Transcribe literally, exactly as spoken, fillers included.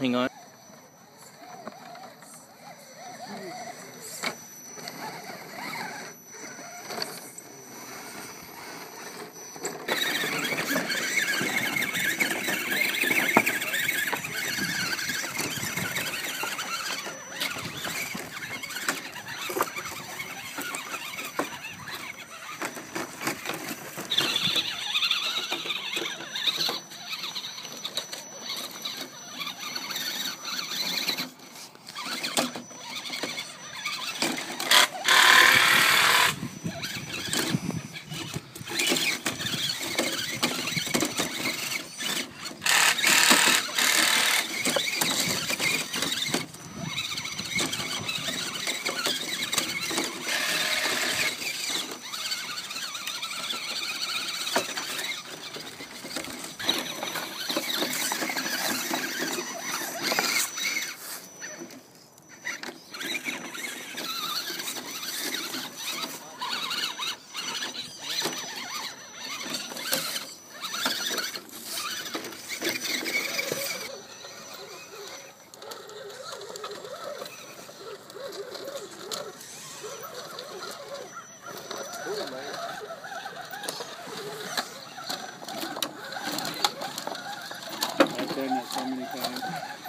Hang on. I've done that so many times.